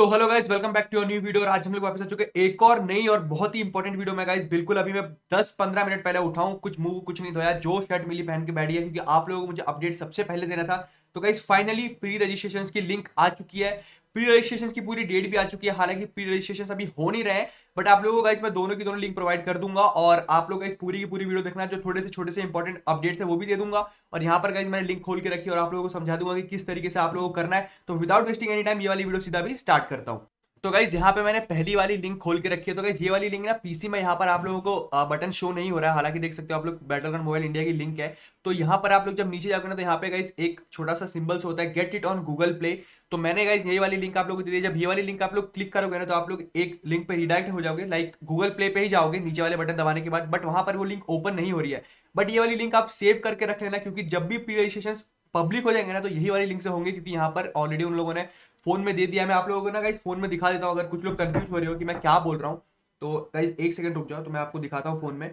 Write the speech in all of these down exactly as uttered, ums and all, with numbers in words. So hello guys, welcome back to your new video. और आज हम लोग वापस आ चुके हैं एक और नई और बहुत ही इंपॉर्टेंट वीडियो में गाइस। बिल्कुल अभी मैं दस पंद्रह मिनट पहले उठाऊं, कुछ मुंह कुछ नहीं धोया, जो शर्ट मिली पहन के बैठी है, क्योंकि आप लोगों को मुझे अपडेट सबसे पहले देना था। तो गाइस फाइनली प्री रजिस्ट्रेशन की लिंक आ चुकी है, प्री रजिस्ट्रेशन की पूरी डेट भी आ चुकी है। हालांकि प्री रजिस्ट्रेशन अभी हो नहीं रहे हैं, बट आप लोगों को गाइस मैं दोनों की दोनों लिंक प्रोवाइड कर दूंगा। और आप लोग गाइस पूरी की पूरी वीडियो देखना, जो थोड़े से छोटे से इंपॉर्टेंट अपडेट्स है वो भी दे दूंगा। और यहाँ पर गाइस मैंने लिंक खोल के रखी और आप लोगों को समझा दूंगा कि किस तरीके से आप लोगों को करना है। तो विदाउट वेस्टिंग एनी टाइम ये वाली वीडियो सीधा भी स्टार्ट करता हूँ। तो गाइस यहाँ पे मैंने पहली वाली लिंक खोल के रखी है। तो गाइस ये वाली लिंक ना पीसी में यहाँ पर आप लोगों को बटन शो नहीं हो रहा है, हालांकि देख सकते हो आप लोग बैटलग्राउंड मोबाइल इंडिया की लिंक है। तो यहाँ पर आप लोग जब नीचे जाओगे ना तो यहाँ पे गाइस एक छोटा सा सिंबल्स होता है, get it on Google play. तो मैंने गाइस ये वाली लिंक आप लोगों को दी है। जब ये वाली लिंक आप लोग क्लिक करोगे ना तो आप लोग एक लिंक पे रिडायरेक्ट हो जाओगे, लाइक गूगल प्ले पे ही जाओगे नीचे वाले बटन दबाने के बाद। बट वहां पर वो लिंक ओपन नहीं हो रही है, बट ये वाली लिंक आप सेव करके रख लेना, क्योंकि जब भी प्री रजिस्ट्रेशन पब्लिक हो जाएंगे ना तो यही वाली लिंक से होंगे, क्योंकि यहाँ पर ऑलरेडी उन लोगों ने फोन में दे दिया। मैं आप लोगों को ना गाइस फोन में दिखा देता हूँ, अगर कुछ लोग कंफ्यूज हो रहे हो कि मैं क्या बोल रहा हूँ। तो गाइस एक सेकंड रुक जाओ, तो मैं आपको दिखाता हूँ फोन में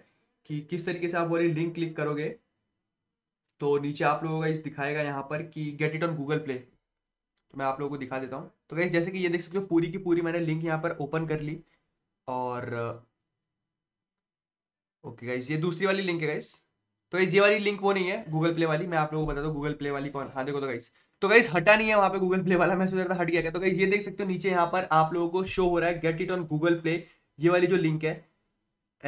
कि किस तरीके से आप वाली लिंक क्लिक करोगे। तो नीचे आप लोगों का दिखाएगा यहाँ पर कि get it on Google play, तो मैं आप लोगों को दिखा देता हूँ। तो गाइस जैसे कि ये देख सकते हो पूरी की पूरी मैंने लिंक यहाँ पर ओपन कर ली। और ओके गाइस ये दूसरी वाली लिंक है गाइस। तो गाइस ये वाली लिंक वो नहीं है गूगल प्ले वाली, मैं आप लोगों को बता दूं गूगल प्ले वाली कौन। हाँ देखो तो गाइस तो गाइस हटा नहीं है वहाँ पे गूगल प्ले वाला, मैं सोच रहा था हट गया क्या। तो गाइस ये देख सकते हो नीचे यहाँ पर आप लोगों को शो हो रहा है get it on Google play, ये वाली जो लिंक है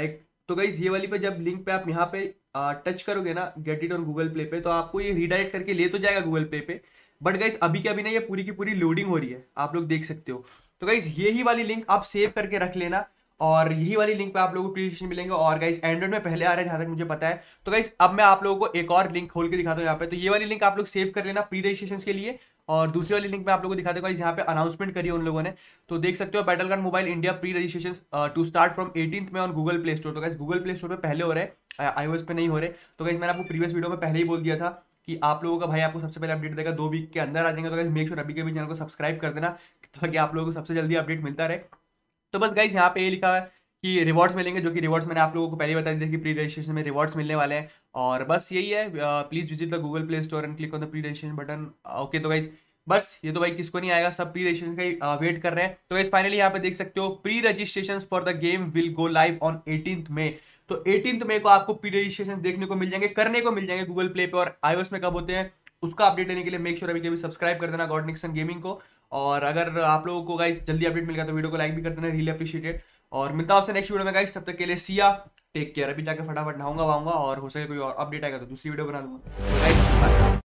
एक। तो गाइस ये वाली पे जब लिंक पे आप यहाँ पे टच करोगे ना get it on Google play पे, तो आपको ये रिडायरेक्ट करके ले तो जाएगा गूगल प्ले पे, बट गाइस अभी के अभी ना ये पूरी की पूरी लोडिंग हो रही है, आप लोग देख सकते हो। तो गाइस यही वाली लिंक आप सेव करके रख लेना और यही वाली लिंक पे आप लोगों को प्री रजिस्ट्रेशन मिलेंगे। और गाइस एंड्रॉइड में पहले आ रहा है जहाँ तक मुझे पता है। तो गाइस अब मैं आप लोगों को एक और लिंक खोल के दिखाता हूँ यहाँ पे। तो ये वाली लिंक आप लोग सेव कर लेना प्री रजिस्ट्रेशन के लिए, और दूसरी वाली लिंक मैं आप लोगों को दिखा दूंगा। यहाँ पे अनाउंसमेंट करी है उन लोगों ने, तो देख सकते हो Battleground mobile India pre registration to start from eighteenth May on Google play store. तो गाइस गूगल प्ले स्टोर पे पहले हो रहे हैं, आईओएस पे नहीं हो रहे। तो गाइस मैंने आपको प्रीवियस वीडियो में पहले ही बोल दिया था कि आप लोगों का भाई आपको सबसे पहले अपडेट देगा, दो वीक के अंदर आ जाएंगे। तो गाइस मेक श्योर अभी के भी चैनल को सब्सक्राइब कर देना, ताकि आप लोगों को सबसे जल्दी अपडेट मिलता रहे। तो बस गाइस यहाँ पे ये लिखा है कि रिवॉर्ड्स मिलेंगे, जो कि रिवॉर्ड्स मैंने आप लोगों को पहले बता दिया कि प्री रजिस्ट्रेशन में रिवॉर्ड्स मिलने वाले हैं। और बस यही है, please visit the Google play store and click on the pre registration button. Okay तो गाइस बस ये तो भाई किसको नहीं आएगा, सब प्री रजिस्ट्रेशन का ही वेट कर रहे हैं। तो गाइस फाइनली यहाँ पे देख सकते हो pre registration for the game will go live on eighteenth May. तो एटीन्थ मे को आपको प्री रजिस्ट्रेशन देखने को मिल जाएंगे, करने को मिल जाएंगे गूगल प्ले पे और आईओएस में। कब होते हैं उसका अपडेट लेने के लिए मेक श्योर अभी के भी सब्सक्राइब कर देना गॉड निक्सन गेमिंग को। और अगर आप लोगों को गाइस जल्दी अपडेट मिल गया तो वीडियो को लाइक भी करते हैं, रियली अप्रिशिएटेड। और मिलता हूं आपसे नेक्स्ट वीडियो में गाइस, तब तक के लिए सिया, टेक केयर। अभी जाके फटाफट नहाऊंगा वाऊंगा और हो सके कोई और अपडेट आएगा तो दूसरी वीडियो बना दूंगा।